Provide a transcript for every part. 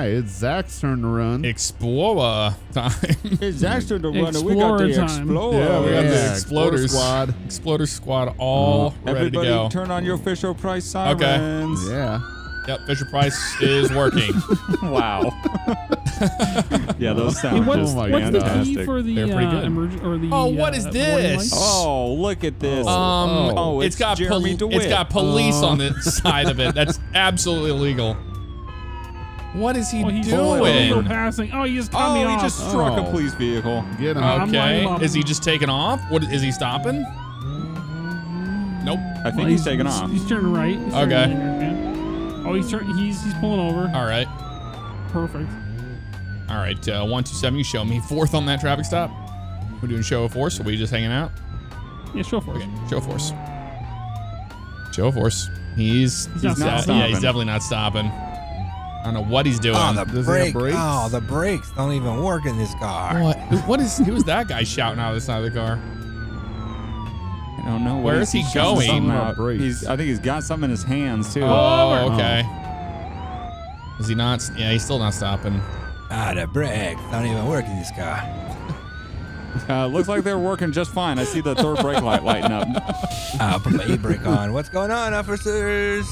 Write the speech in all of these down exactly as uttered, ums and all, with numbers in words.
right, it's Zach's turn to run. Explorer time. It's Zach's turn to run, and we got the Explorer. Yeah, we got yeah. the Exploder Squad. Exploder Squad all mm. ready Everybody to go. Everybody turn on your Fisher-Price sirens. Okay. Yeah. Yep, Fisher-Price is working. Wow. Yeah, those sound hey, what's, just what's fantastic. The key for the, They're pretty good. Uh, emerg or the, oh, what is uh, this? Oh, look at this. Um, oh, it's, it's got Jeremy DeWitt. It's got police oh. on the side of it. That's absolutely illegal. What is he oh, he's doing? Overpassing. Oh, he just cut oh, me off. He just struck oh. a police vehicle. Get him. Okay. Like, is he just taking off? What is he stopping? Nope. I think well, he's, he's taking he's, off. He's turning right. He's okay. Turning right. Oh, he's, he's he's pulling over. All right. Perfect. All right, uh, one two seven, you show me fourth on that traffic stop. We're doing show of force, so we just hanging out? Yeah, show of force. Okay, show of force. Show of force. He's, he's, he's not stopping. stopping. Yeah, he's definitely not stopping. I don't know what he's doing. Oh, the brake. brakes? Oh, the brakes don't even work in this car. What? What is, who is that guy shouting out of the side of the car? I don't know. Where is he going? He's, I think he's got something in his hands, too. Oh, okay. Oh. Is he not? Yeah, he's still not stopping. Ah, the brakes don't even work in this car. Uh, looks like they're working just fine. I see the third brake light lighting up. I'll put my e-brake on. What's going on, officers?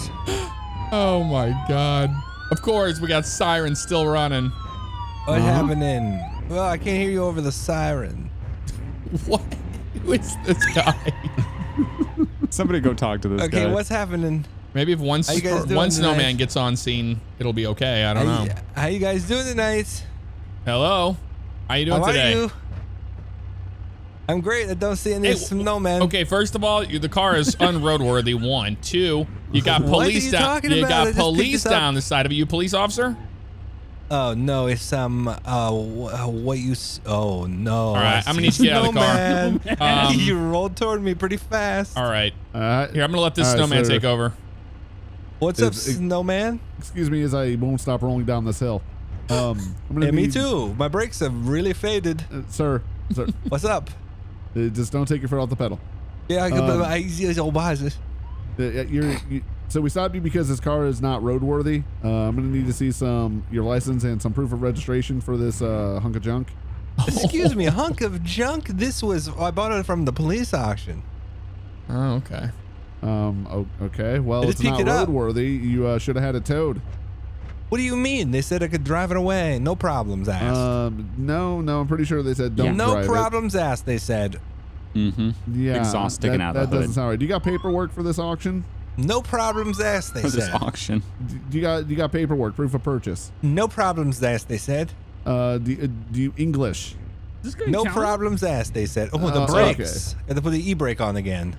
Oh, my God. Of course, we got sirens still running. What's uh-huh. happening? Well, I can't hear you over the siren. What? Who is this guy? Somebody go talk to this okay, guy. Okay, what's happening? Maybe if one, one snowman tonight? gets on scene, it'll be okay. I don't how know. You, how you guys doing tonight? Hello. How you doing how today? Are you? I'm great. I don't see any hey, snowman. Okay, first of all, you, the car is unroadworthy. One, two. You got police down. You, you got police down the side of you. Police officer? Oh no, it's um uh what you oh no. All right, I'm gonna need to get out of the car. Man. Um, you rolled toward me pretty fast. All right, uh, here I'm gonna let this right, snowman so take over. What's up, snowman? Excuse me, as I won't stop rolling down this hill. Um, I'm gonna yeah, need, me too. My brakes have really faded, uh, sir. Sir, what's up? Uh, just don't take your foot off the pedal. Yeah, I can. Um, I easy old buys You're. You, So we stopped you because this car is not roadworthy. Uh, I'm going to need to see some your license and some proof of registration for this uh, hunk of junk. Excuse me, a hunk of junk? This was, I bought it from the police auction. Oh, okay. Um, okay, well, it's not roadworthy. You uh, should have had it towed. What do you mean? They said I could drive it away. No problems asked. Um, no, no, I'm pretty sure they said don't yeah. no drive No problems it. asked, they said. Mm-hmm. Yeah. Exhaust sticking that, out of the hood. That doesn't sound right. Do you got paperwork for this auction? No problems asked, they said. Auction. You got you got paperwork, proof of purchase. No problems asked, they said. Uh, do, uh, do you English? No count? problems asked, they said. Oh, the uh, brakes. Okay. I have to put the e-brake on again.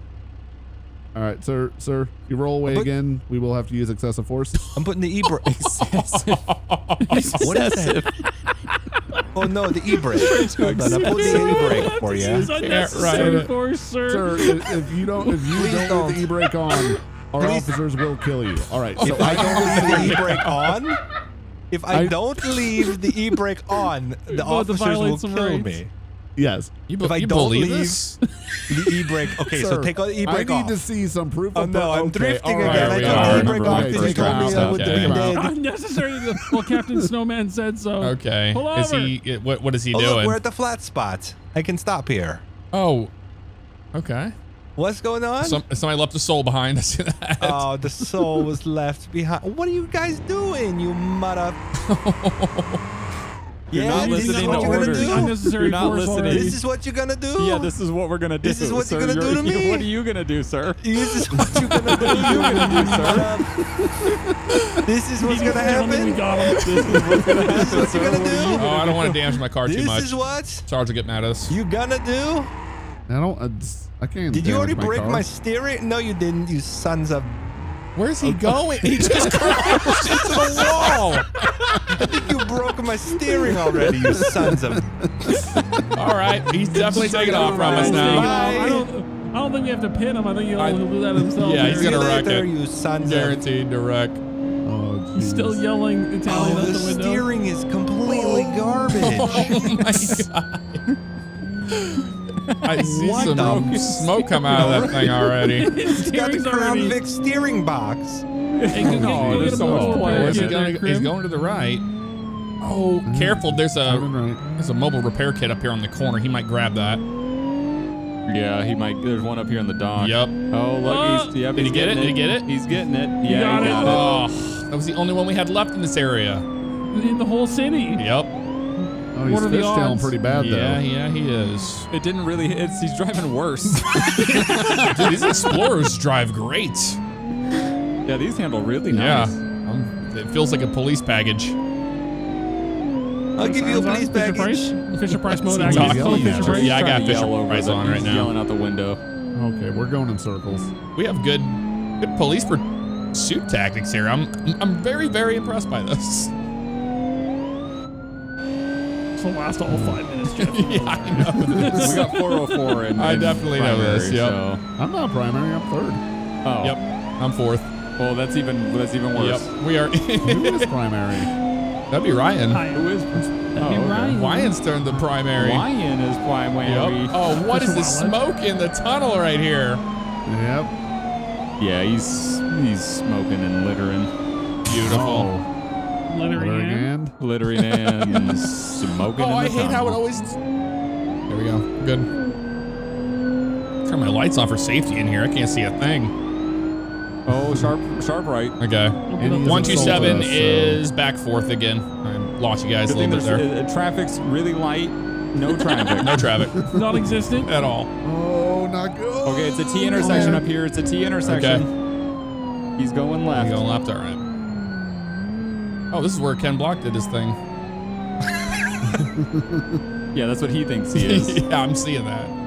All right, sir, sir, you roll away put, again. We will have to use excessive force. I'm putting the e-brake. Excessive. What is that? Oh no, the e-brake. I put the e-brake for you. This is unnecessary yeah, right. force, sir. Sir, if, if you don't, if you don't, don't put the e-brake on. Our Please. officers will kill you. All right. So if I don't leave the e-brake on, if I, I don't leave the e-brake on, the officers will kill rights. me. Yes. You if I you don't leave this? the e-brake, okay, Sir, so take the e-brake off. I need to see some proof of that. Oh, no, I'm okay. drifting right, again. I got the e-brake off because you told me I would be dead. Unnecessary. Well, Captain Snowman said so. Okay. Pull over. Is he, what, what is he oh, doing? Look, we're at the flat spot. I can stop here. Oh, okay. What's going on? Some, somebody left the soul behind. I see that. Oh, the soul was left behind. What are you guys doing, you mother? You're yeah, not listening to orders. You're, gonna do? you're not listening. Already. This is what you're going to do? Yeah, this is what we're going to do. This is what sir. you're going to do to me? What are you going to do, sir? This is what you're going to do. You're going to do, sir. This is what's going to happen. We got him. This is what's going to happen, sir. What you gonna do? Oh, I don't want to damage my car this too much. This is what? Sarge will get mad at us. You going to do? I don't. Uh, I can't. Did you already my break car. my steering? No, you didn't. You sons of. Where's he going? He just crashed into the wall. I think you broke my steering already. You sons of. All right, he's definitely taking off from us now. I don't, I don't think we have to pin him. I think he'll, I, he'll do that himself. Yeah, he's gonna wreck it. You sons Guaranteed of. to wreck. Oh, he's still yelling Italian oh, out the, the window. The steering is completely garbage. Oh my God. I see what some smoke come out of that thing already. He's got the Crown Vic steering box. Hey, oh, there's so much play. He's going to the right. Oh, mm, careful. There's a right. there's a mobile repair kit up here on the corner. He might grab that. Yeah, he might. There's one up here on the dock. Yep. Oh, look. Uh, he's, yep, did he's he get it? it? Did he get it? He's getting it. Yeah, he got, he got it. it. Oh, that was the only one we had left in this area. In the whole city. Yep. Oh, he's fish down pretty bad, though. Yeah, yeah, he is. It didn't really. It's he's driving worse. Dude, these Explorers drive great. Yeah, these handle really nice. Yeah. Um, it feels like a police package. I'll give you a police package. Fisher Price mode. I got Fisher Price. Yeah, I got Fisher Price on right now. Yelling out the window. Okay, we're going in circles. We have good, good police pursuit tactics here. I'm, I'm very, very impressed by this. This will last all five minutes, Jeff. Yeah, I know this. We got four oh four in. I definitely know this. Yep. So. I'm not primary. I'm third. Oh. Yep. I'm fourth. Well, that's even that's even worse. Yep. We are. Who is primary? That'd be Ryan. Who is? That'd oh, be Ryan. Ryan's turned the primary. Ryan is primary. Yep. Oh, what is the smoke in the tunnel right here? Yep. Yeah, he's he's smoking and littering. Beautiful. Oh. Littering, littering and? and littering and smoking. Oh, in the I hate tunnel. how it always. There we go. Good. Turn my lights off for safety in here. I can't see a thing. Oh, sharp, sharp right. Okay. one two seven is back fourth again. I lost you guys a little bit there. Uh, traffic's really light. No traffic. No traffic. Non-existent. At all. Oh, not good. Okay, it's a T intersection up here. It's a T intersection. Okay. He's going left. He's going left, all right. Oh, this is where Ken Block did his thing. Yeah, that's what he thinks he is. Yeah, I'm seeing that.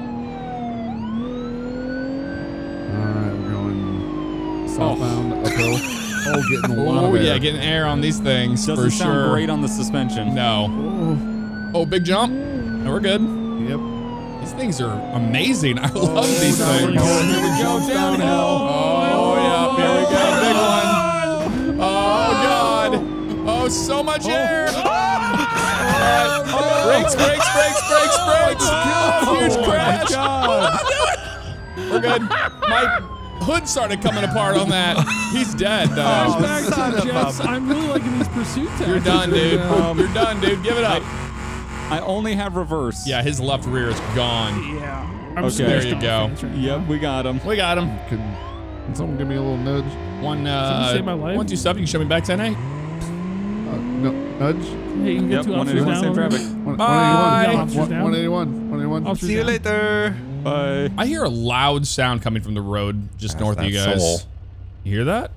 Southbound, oh. uphill. Oh, getting a lot oh, of air. Oh, yeah, getting air on these things, Doesn't for sure. Doesn't sound great on the suspension. No. Ooh. Oh, big jump. No, we're good. Yep. These things are amazing. I oh, love these no, things. Here we go, downhill. Oh, yeah, here we go, big one. Oh, God. Oh, so much oh. air. Oh. Oh, no. Brakes, brakes, brakes, brakes, brakes. Oh, huge crash. Oh, God. Oh, we're good. Mike. Hood started coming apart on that. He's dead, though. Oh, back to Jeff's. I'm really liking these pursuit tactics. You're done, dude. Um, You're done, dude. Give it up. I, I only have reverse. Yeah, his left rear is gone. Yeah. I'm okay, there you go. Right yep, we got him. We got him. Can, can someone give me a little nudge? One, uh, save my life? One, two, seven. You can show me back ten eight. Uh, no, nudge? Hey, you can get yep, one eighty-one, save traffic. One, Bye. one eighty-one. one eighty-one. one eighty-one. See you later. Uh, I hear a loud sound coming from the road just north of you guys. Soul. You hear that?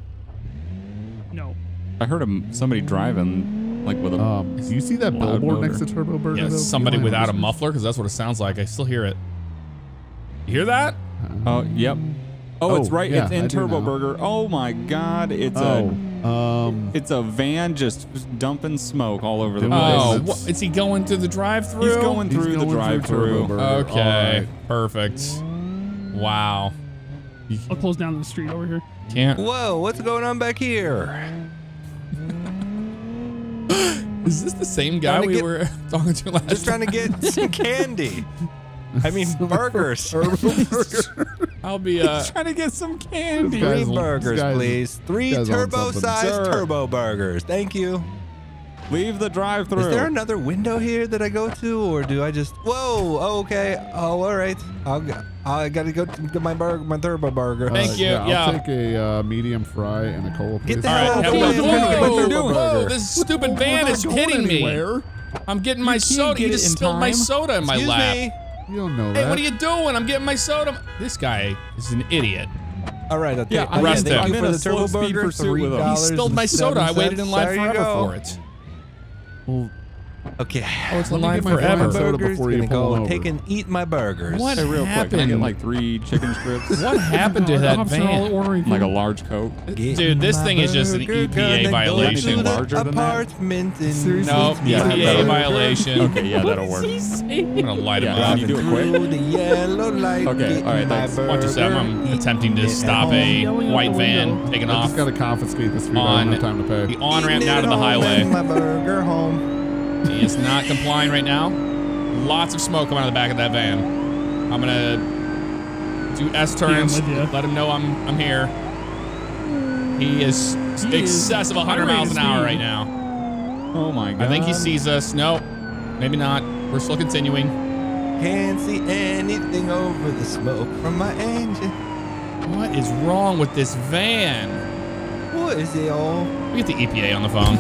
No. I heard a, somebody driving, like with a. Um, do you see that billboard next to Turbo Burger? Yeah, somebody without a muffler, because that's what it sounds like. I still hear it. You hear that? Oh, um, uh, yep. Oh, oh, it's right. Yeah, it's in I Turbo Burger. Oh my God! It's oh, a. Um, it's a van just dumping smoke all over the place. Oh, what, is he going to the drive-through? He's going through He's going the drive-through. Okay, right. perfect. Wow. I'll close down the street over here. Can't. Whoa! What's going on back here? Is this the same guy we get, were talking to last? Just trying time? to get some candy. I mean, burgers. burger. I'll be uh, He's trying to get some candy. Three burgers, guys, please. Three turbo-sized turbo burgers. Thank you. Leave the drive-thru. Is there another window here that I go to, or do I just? Whoa. Oh, okay. Oh, all right. I'll go. I gotta go to my burger, my turbo burger. Thank uh, you. Yeah, yeah. I'll take a uh, medium fry and a cola. Get the hell out of here! Whoa! This stupid van is hitting me. I'm getting my soda. You just spilled my soda in my lap. You don't know hey, that. Hey, what are you doing? I'm getting my soda. This guy is an idiot. All right, I'll yeah, arrest him. I'm in a slow speed pursuit with him. He spilled my soda. Cents. I waited in line forever go. for it. Well, okay. Oh, it's in line forever. Soda before you pull over. Take and eat my burgers. What hey, real happened? Quick, I get like three chicken strips. What happened to that van? Like a large Coke. Get Dude, this thing is just an E P A violation. Larger than that? No, E P A violation. Okay, yeah, that'll work. I'm gonna light him up. You do it quick. Okay, all right, thanks. one two seven, I'm attempting to stop a white van taking off. I just gotta confiscate this. We don't have time to pay. The on-ramp down to the highway. My burger home. He is not complying right now. Lots of smoke coming out of the back of that van. I'm gonna do S turns. Yeah, let him know I'm I'm here. He is he excessive is one hundred miles an hour right now. Oh my God. I think he sees us. No, maybe not. We're still continuing. Can't see anything over the smoke from my engine. What is wrong with this van? What is it all? We get the E P A on the phone.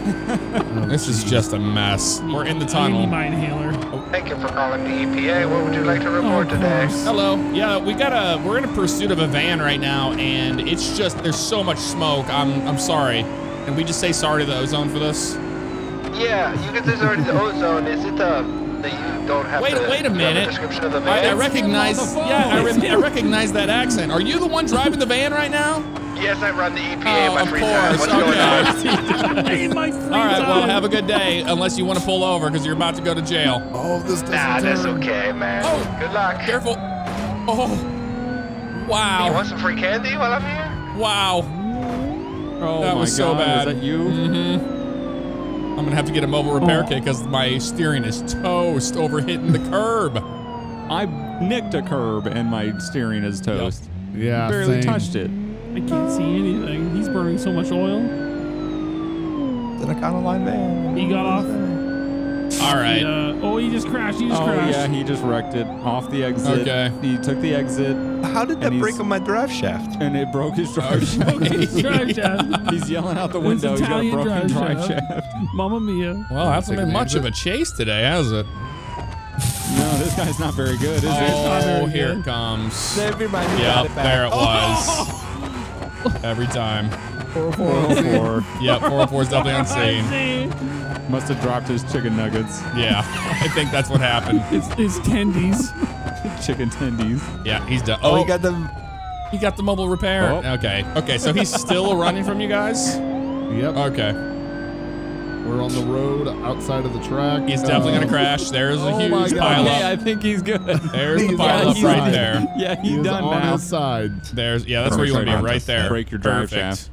oh, this geez. is just a mess. We're in the tunnel. I need my inhaler. Oh. Thank you for calling the E P A. What would you like to report oh, today? Hello. Yeah, we got a. We're in a pursuit of a van right now, and it's just there's so much smoke. I'm I'm sorry. Can we just say sorry to the ozone for this? Yeah, you can say sorry to the ozone. Is it uh? That you don't have wait, to wait a minute. Description of the van. I, I recognize. Yeah, I, re I recognize that accent. Are you the one driving the van right now? Yes, I run the E P A. Oh, my of free course. Time. Okay. In my free All right. Time. Well, have a good day. Unless you want to pull over because you're about to go to jail. Oh, this doesn't Nah, turn. That's okay, man. Oh, good luck. Careful. Oh, wow. You want some free candy while I'm here? Wow. Oh that my was so God. Bad. Is that you? Mm-hmm. I'm gonna have to get a mobile repair oh. kit because my steering is toast over hitting the curb. I nicked a curb and my steering is toast. Yep. Yeah, barely same. touched it. I can't see anything. He's burning so much oil. Then I kind of line there. He got off. All right. Uh, oh, he just crashed. He just oh, crashed. Oh yeah, he just wrecked it off the exit. Okay. He took the exit. How did that break on my drive shaft? And it broke his drive shaft. His drive shaft. He's yelling out the window. He's got a broken drive shaft. Mamma mia. Well, that's not much of a chase today, has it? No, this guy's not very good, is he? Oh, here it comes. Everybody got it back. Yep, there it was. Every time. four oh four. Yep, four oh four is definitely unseen. Must have dropped his chicken nuggets. Yeah, I think that's what happened. It's his tendies. Chicken tendies. Yeah, he's done. Oh, oh, he got the he got the mobile repair. Oh. Okay, okay, so he's still running from you guys. Yep. Okay. We're on the road outside of the track. He's uh, definitely gonna crash. There's oh a huge pile up. Yeah, I think he's good. There's he's the pile up right on. there. Yeah, he's he done on now. His side. There's yeah, that's Perfect. where you want to be, right there. Break your drive Perfect. shaft.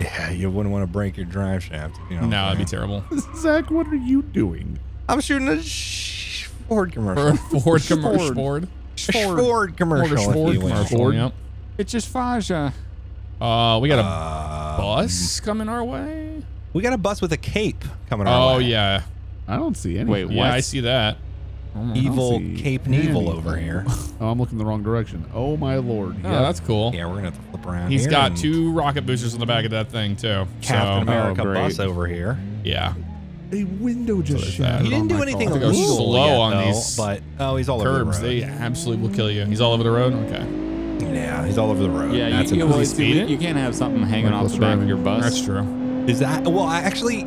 Yeah, you wouldn't want to break your drive shaft. You know, no, man. that'd be terrible. Zach, what are you doing? I'm shooting a. Sh Ford commercial. Ford commercial. Ford. Ford. Ford commercial. Ford, Ford commercial. Ford. Yep. It's just Faja. Uh, we got a uh, bus coming our way. We got a bus with a cape coming oh, our way. Oh yeah. I don't see any. Wait, what? Yeah, I see that. Oh, evil Cape Neville over here. Oh, I'm looking the wrong direction. Oh my lord. Yeah, oh, that's cool. Yeah, we're gonna have to flip around. He's here got two rocket boosters on the back of that thing too. Captain so, America oh, bus over here. Yeah. A window just so shattered. He didn't oh do anything illegal. I think I was slow yet, on though, these but, oh, he's all curbs. Over the road. They absolutely will kill you. He's all over the road? Okay. Yeah, he's all over the road. Yeah, that's you, you, speed. You can't have something hanging off the back of your bus. That's true. Is that, well, actually,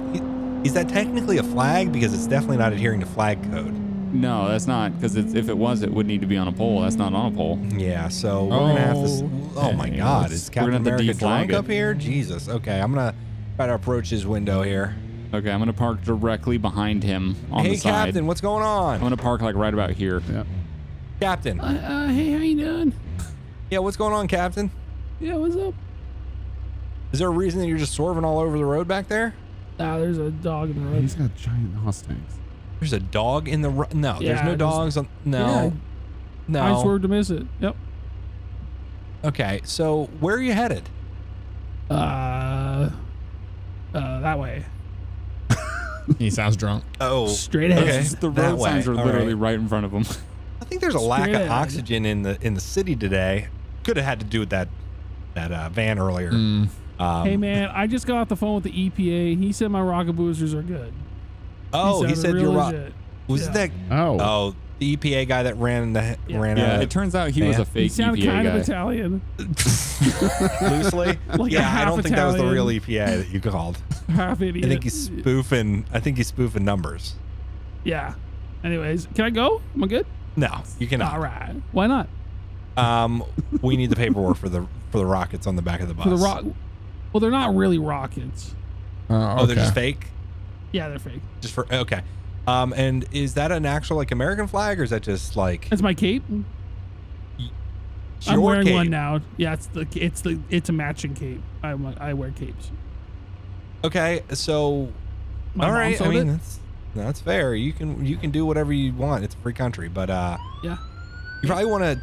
is that technically a flag? Because it's definitely not adhering to flag code. No, that's not, because if it was, it would need to be on a pole. That's not on a pole. Yeah, so we're oh, going to have to, oh my hey, God, is Captain America drunk up here? Jesus, okay, I'm going to try to approach his window here. Okay, I'm gonna park directly behind him on hey, the side. Hey, Captain, what's going on? I'm gonna park like right about here. Yeah. Captain. Uh, uh, hey, how you doing? Yeah, what's going on, Captain? Yeah, what's up? Is there a reason that you're just swerving all over the road back there? Nah, there's a dog in the road. He's got giant Mustangs. There's a dog in the road? No, yeah, there's no dogs on. No. Yeah. No. I swerved to miss it. Yep. Okay, so where are you headed? Uh, uh, that way. He sounds drunk. Oh, straight ahead. Okay. The road signs are literally right. right in front of him. I think there's a straight lack of ahead. oxygen in the in the city today. Could have had to do with that that uh, van earlier. Mm. Um, hey man, I just got off the phone with the E P A. He said my rocket boosters are good. Oh, he said, he said your rocket was yeah. that? Oh, oh, the E P A guy that ran the yeah. ran. Yeah, out it turns out he man. was a fake. He sounded E P A kind guy. of Italian. Loosely, like yeah, I don't Italian. think that was the real E P A that you called. Half idiot. I think he's spoofing. I think he's spoofing numbers. Yeah. Anyways, can I go? Am I good? No, you cannot. All right. Why not? Um, we need the paperwork for the for the rockets on the back of the bus. For the rock. Well, they're not really rockets. Uh, okay. Oh, they're just fake. Yeah, they're fake. Just for okay. Um, and is that an actual like American flag or is that just like? That's my cape. I'm wearing cape. one now. Yeah, it's the it's the it's a matching cape. I I wear capes. Okay, so my all right. I mean, that's, that's fair. You can you can do whatever you want. It's a free country, but uh, yeah, you probably want to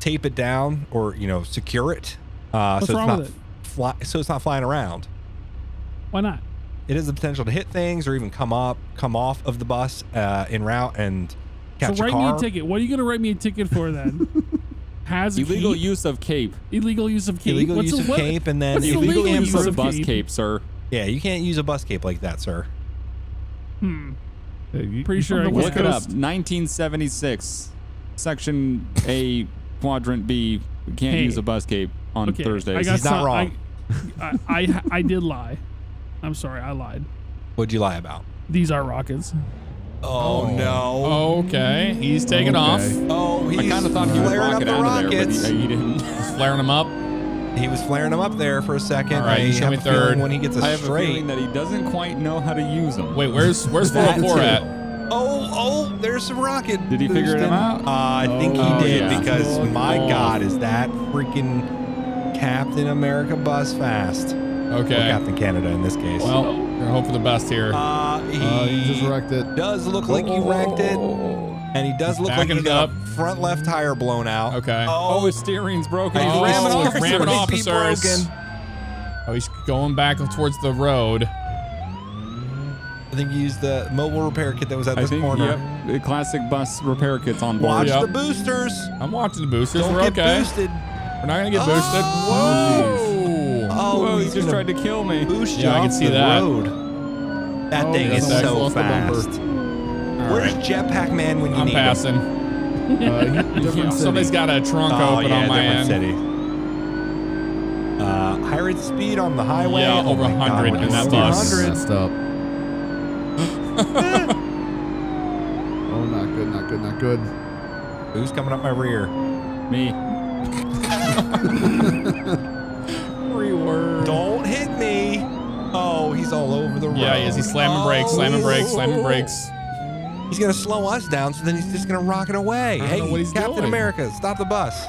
tape it down or you know secure it. Uh, What's so wrong it's not with it? Fly, so it's not flying around. Why not? it has the potential to hit things or even come up, come off of the bus uh, en route and catch so a car. So write me a ticket. What are you going to write me a ticket for then? Has illegal cape. use of cape. Illegal use of cape. Illegal What's use a, of cape and then illegal, illegal use of bus cape? cape, sir. Yeah, you can't use a bus cape like that, sir. Hmm. Hey, you, Pretty you sure. I Look it up. nineteen seventy-six, section A, quadrant B. We can't hey. use a bus cape on okay. Thursdays. He's not wrong. I, I, I, I did lie. I'm sorry, I lied. What'd you lie about? These are rockets. Oh, oh no. Okay, he's taking okay. off. Oh, he's I kind of thought he would rocket out of there, but he, he didn't. He's flaring them up. He was flaring them up there for a second. All right, show me third. When he gets a I have straight. a feeling that he doesn't quite know how to use them. Wait, where's where's four oh four at? Oh, oh, there's some rocket. Did he figure it out? Uh, I oh, think he did yeah. because, oh, my oh. God, is that freaking Captain America bus fast. Okay. Or Captain Canada in this case. Well, we're hoping for the best here. Uh, he, uh, he just wrecked it. Does look oh, like he wrecked it. And he does look Backing like he got a front left tire blown out. Okay. Oh, oh his steering's broken. Oh, oh ramming, ramming officers. Broken. Oh, he's going back towards the road. I think you used the mobile repair kit that was at I this think, corner. Yep. The classic bus repair kit's on board. Watch yep. the boosters. I'm watching the boosters. Don't We're get okay. boosted. We're not gonna get boosted. Oh, whoa! Oh, whoa, he just tried to kill me. Boost yeah, I can see the that. Road. That oh, thing is so fast. Where's right. Jetpack Man when you I'm need passing. him? I'm passing. Uh, somebody's got a trunk oh, open yeah, on my end. City. Uh, high rate speed on the highway. Yeah, oh over one hundred God, in that bus. Messed up. Oh, not good, not good, not good. Who's coming up my rear? Me. Reword. Don't hit me. Oh, he's all over the road. Yeah, he is. He's slamming oh. brakes, slamming brakes, slamming brakes. He's going to slow us down, so then he's just going to rock it away. Hey, Captain doing. America, stop the bus.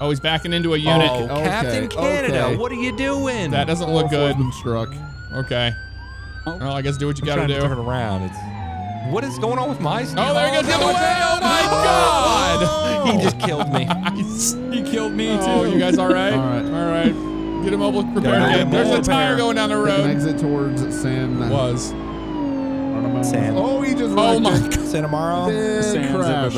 Oh, he's backing into a unit. Oh, okay. Captain Canada, okay. what are you doing? That doesn't look good. Truck. Okay. Oh, well, I guess do what you gotta do. To turn around. It's, what is going on with my stuff? Oh, there he goes the other way! Oh my God! He just killed me. He killed me too. Oh, you guys all right? All right. All right. Get him mobile prepared. Yeah, There's a tire going down the road. Exit towards San. It was. San. Oh, he just. Oh my God. San Amaro. San crash.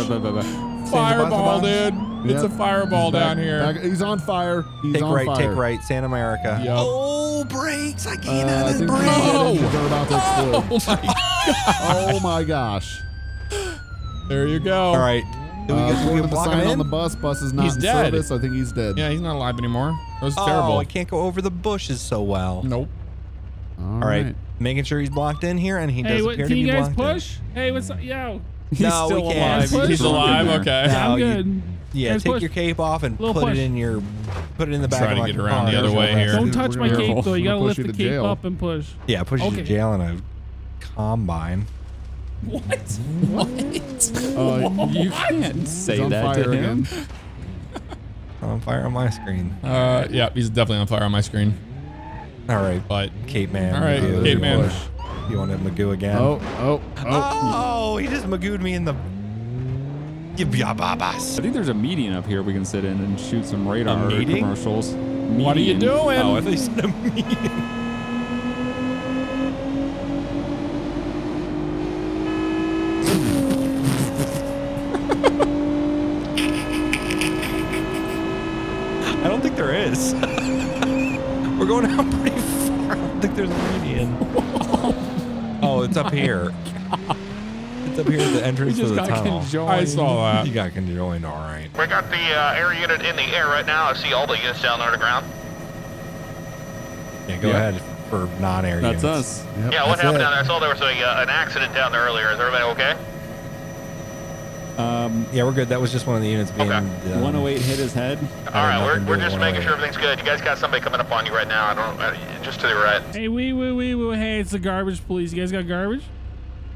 Fireball, dude. Yep. It's a fireball down here. Back. He's on fire. He's take on right, fire. Take right, Santa America. Yep. Oh, brakes! I can't uh, out of brakes. Oh. oh my gosh! Oh my gosh! There you go. All right. Did we get, uh, we get block the sign on the bus. Bus is not he's in dead. service. I think he's dead. Yeah, he's not alive anymore. That was oh, terrible. I can't go over the bushes so well. Nope. All, All right. right. Making sure he's blocked in here, and he hey, does what, appear to be blocked in. Can you guys push? In. Hey, what's up? Yo. He's no, still we can't. Alive. He's alive. Okay. I'm good. Yeah, take push. your cape off and put push. it in your, put it in the back. Trying to get around the other way here. Don't touch my cape though. You gotta lift the cape up and push. Yeah, push you to jail in a combine. What? What? Uh, you can't say that to him. On fire on my screen. Uh, yeah, he's definitely on fire on my screen. All right, but Cape Man. All right, Cape Man. You want to Magoo again? Oh, oh, oh! Oh, he just Magooed me in the. I think there's a meeting up here we can sit in and shoot some radar commercials. Meeting? What are you doing? Oh, at least a meeting. I don't think there is. We're going out pretty far. I don't think there's a meeting. Oh, it's up here. God. Up here at the entrance to the tunnel. Conjoined. I saw that. You got conjoined, all right. We got the uh, air unit in the air right now. I see all the units down there on the ground. Yeah, go yep. ahead for non-air units. That's us. Yep, yeah, what happened it. down there? I saw there was a, uh, an accident down there earlier. Is everybody okay? Um, yeah, we're good. That was just one of the units being... Okay. Um, one oh eight hit his head. All right, we're, we're just making sure everything's good. You guys got somebody coming up on you right now. I don't... Uh, just to the right. Hey, wee, wee, wee, wee. Hey, it's the garbage police. You guys got garbage?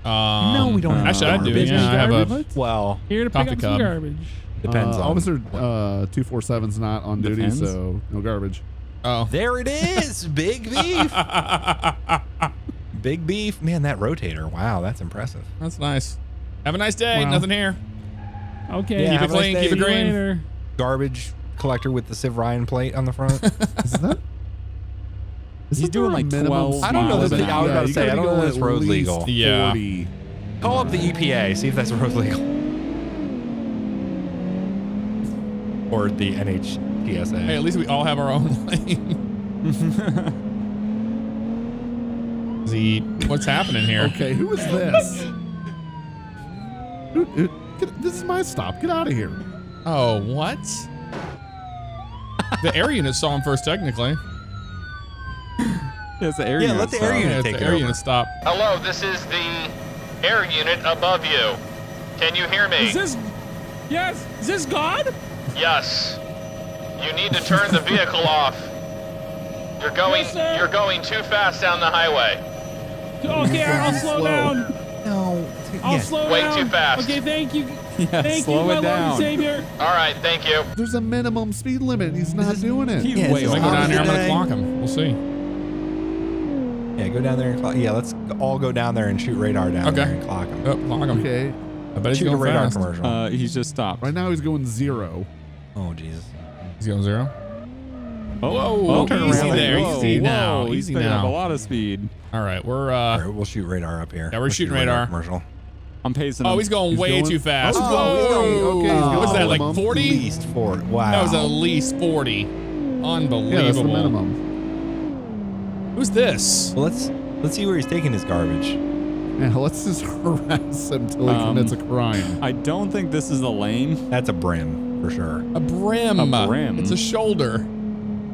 Um, no, we don't have actually, garbage. Actually, I do. Yeah, I have a well, here to pick up some garbage. Depends. Uh, on officer uh, two forty-seven's not on Depends. duty, so no garbage. Oh, there it is, big beef. Big beef, man. That rotator. Wow, that's impressive. That's nice. Have a nice day. Wow. Nothing here. Okay. Yeah, keep it clean. Nice keep it green. Later. Garbage collector with the Civ Ryan plate on the front. Is that? Isn't He's doing like twelve. I don't know that the I was about to say. I don't know if it's road legal. Yeah. forty. Call up the E P A. See if that's road legal. Or the N H T S A. Hey, at least we all have our own lane. the what's happening here? Okay, who is this? Dude, dude, get, this is my stop. Get out of here. Oh, what? The air unit saw him first, technically. Yeah, it's the air yeah unit let the stop. air unit yeah, take the it air over. unit stop. Hello, this is the air unit above you. Can you hear me? Is this? Yes. Is this God? Yes. You need to turn the vehicle off. You're going. Yes, you're going too fast down the highway. Okay, I'll slow down. No. I'll yeah. slow Way down. Way too fast. Okay, thank you. Yeah, thank slow you, my Lord Savior. All right, thank you. There's a minimum speed limit. He's not this, doing it. Yeah, Wait, I go down here. I'm gonna clock him. We'll see. Yeah, go down there and clock. Yeah, let's all go down there and shoot radar down okay. there and clock him. Oh, clock him. Okay. I bet he's going radar fast. commercial. Uh, he's just stopped. Right now he's going zero. Oh, Jesus. He's going zero? Oh, whoa. Oh, turn easy around. there. Whoa, easy now. Whoa, easy he's now. Up a lot of speed. All right, we're... Uh, all right, we'll shoot radar up here. Yeah, we're we'll shooting shoot radar. radar. Commercial. I'm pacing. Oh, him. he's going he's way going, too fast. Oh, oh, okay. oh, what's that, like forty? At least forty. Wow. That was at least forty. Unbelievable. Yeah, that's the minimum. Who's this? Well, let's let's see where he's taking his garbage. Yeah, let's just harass him till he um, commits a crime. I don't think this is a lane. That's a brim for sure. A brim. A brim. It's a shoulder.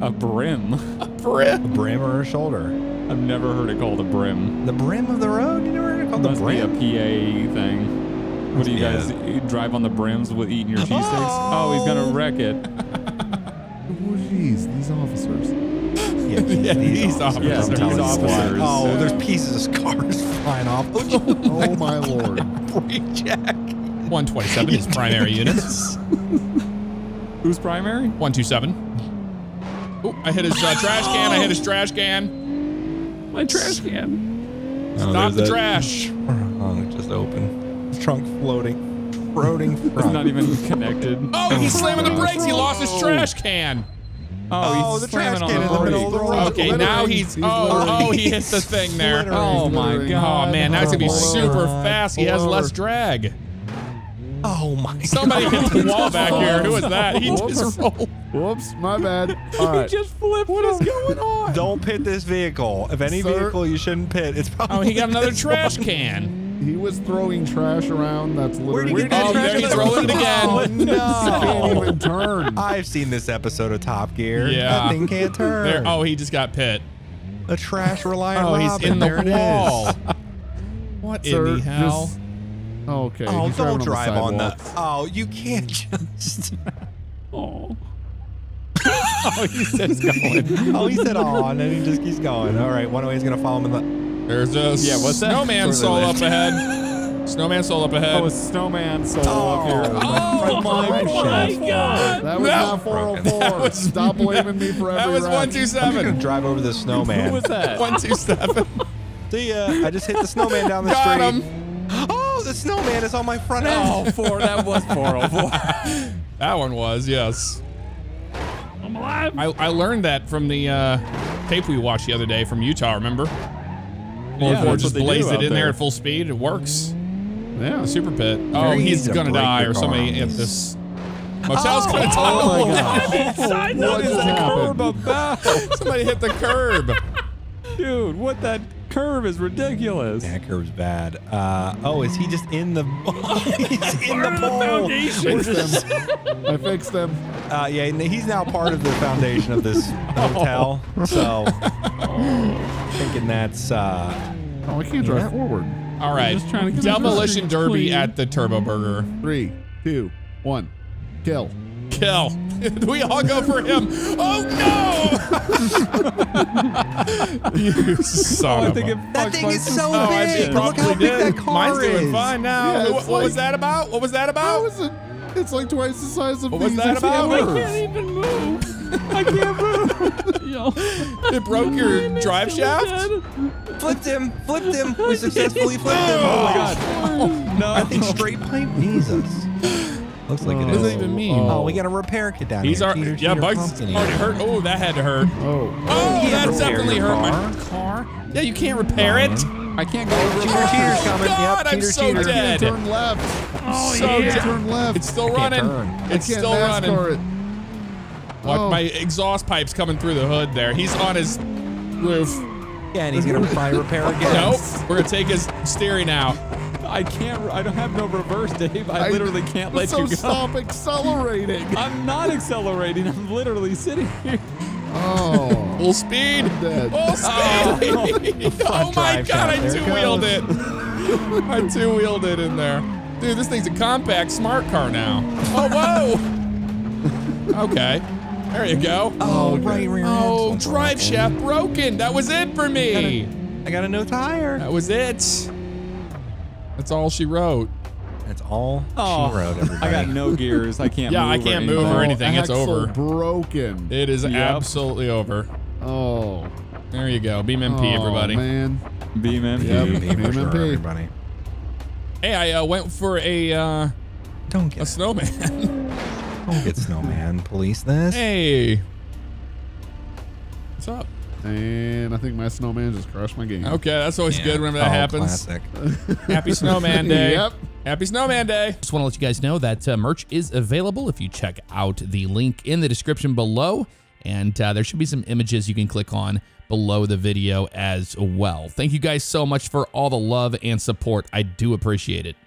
A brim. A brim. A brim or a shoulder. I've never heard it called a brim. The brim of the road. You never heard it called it the brim. Must be a P A thing. What do you yeah. guys you drive on the brims with eating your cheese sticks? Oh, oh he's gonna wreck it. Oh, jeez, these officers. Yeah, yeah, these officers. Yeah, these officers. Oh, there's pieces of cars flying off. Oh, my Lord. Jack. one twenty-seven is primary units. Who's primary? one twenty-seven. Oh, I hit his uh, trash can. I hit his trash can. My trash can. Oh, Stop the that. trash. Oh, just open. Trunk floating. Floating front. It's not even connected. Oh, he's slamming the brakes. He lost his trash can. Oh, oh, he's the trash can in the middle of the road. Okay, now he's. he's oh, oh, he hit the thing there. Oh my God, oh, man, now he's gonna be super fast. He has less drag. Oh my God! Somebody hit the wall back here. Who was that? He just rolled. Whoops, my bad. All right. He just flipped. What is going on? Don't pit this vehicle. If any Sir? vehicle you shouldn't pit, it's probably. Oh, he got another trash one. can. He was throwing trash around. That's literally. Where did oh, there he's rolling it again. Oh, no. He can't even turn. I've seen this episode of Top Gear. Yeah. That thing can't turn. There, oh, he just got pit. A trash reliant Oh, Robin. he's in there the wall. What Sir, in the hell? Just, okay. Oh, don't drive on that. Oh, you can't just. Oh. Oh, he says going. Oh, he said oh, and then he just keeps going. All right, one way he's gonna follow him in the. There's a yeah, what's that? snowman soul up ahead. Snowman soul up ahead. Oh, a snowman soul oh, up here. Oh, my, oh my God. That was no. not four oh four. That was, Stop blaming me for every That was one twenty-seven. I'm just going to drive over the snowman. What was that? one twenty-seven. See ya. I just hit the snowman down the Got street. Him. Oh, the snowman is on my front end. Oh, four. That was four oh four. That one was, yes. I'm alive. I, I learned that from the uh, tape we watched the other day from Utah, remember? Yeah, or just blaze it in there. there at full speed. It works. Yeah, super pit. Oh, he's gonna die, or somebody at this motel's oh, gonna die. Oh my God! What is the curb about? Somebody hit the curb. Dude, what that curve is ridiculous. That curve's bad. Uh, oh, is he just in the? He's in the pole. I fixed them. Uh, yeah, he's now part of the foundation of this hotel. Oh. So. Oh. Thinking that's uh oh, I can't drive yeah. forward. All right, just trying to demolition derby clean. at the Turbo Burger. Three, two, one, kill, kill. We all go for him. Oh no! You son oh, of a. That thing is so oh, big. Look how big did. that car Mine's is. Mine's doing fine now. Yeah, what like, what was that about? What was that about? Was it, it's like twice the size of. What was that about? I can't even move. I can't move. Yo. It broke your drive so shaft? Bad. Flipped him. Flipped him. We successfully flipped him. Oh, my God. Oh, no. I think straight pipe. Jesus. Looks like oh, it is. What does that even mean? Oh, we got a repair kit down He's here. Our, Peter, yeah, Peter Bugs already hurt. Oh, that had to hurt. Oh, oh, oh that definitely hurt my car. Yeah, you can't repair it. I can't go over. Cheater, oh, cheater's coming. God, yep, I'm cheater, so cheater. dead. Turn left. Oh, so yeah. Turn left. It's still running. It's still running. It. Watch oh. my exhaust pipes coming through the hood there. He's on his roof. Yeah, and he's gonna probably repair again. Nope. We're gonna take his steering out. I can't. I don't have no reverse, Dave. I, I literally can't let so you go. Stop accelerating. I'm not accelerating. I'm literally sitting here. Oh. Full speed. Full speed. Oh, oh my God! I two-wheeled it. I two-wheeled it in there, dude. This thing's a compact smart car now. Oh whoa. Okay. There you go. Oh, okay. right, right, right. Oh, drive shaft broken. That was it for me. I got a, I got a no tire. That was it. That's all she wrote. That's all oh, she wrote, everybody. I got no gears. I can't yeah, move Yeah, I can't or move or anything. It's over. broken. It is yep. absolutely over. Oh. There you go. Beam M P, everybody. Oh, man. Beam M P. Yep. Beam M P. Sure, everybody. Hey, I uh, went for a, uh, Don't get a snowman. Don't get snowman. Police this. Hey. What's up? And I think my snowman just crushed my game. Okay, that's always yeah, good whenever that happens. Classic. Happy Snowman Day. Yep. Happy Snowman Day. Just want to let you guys know that uh, merch is available if you check out the link in the description below. And uh, there should be some images you can click on below the video as well. Thank you guys so much for all the love and support. I do appreciate it.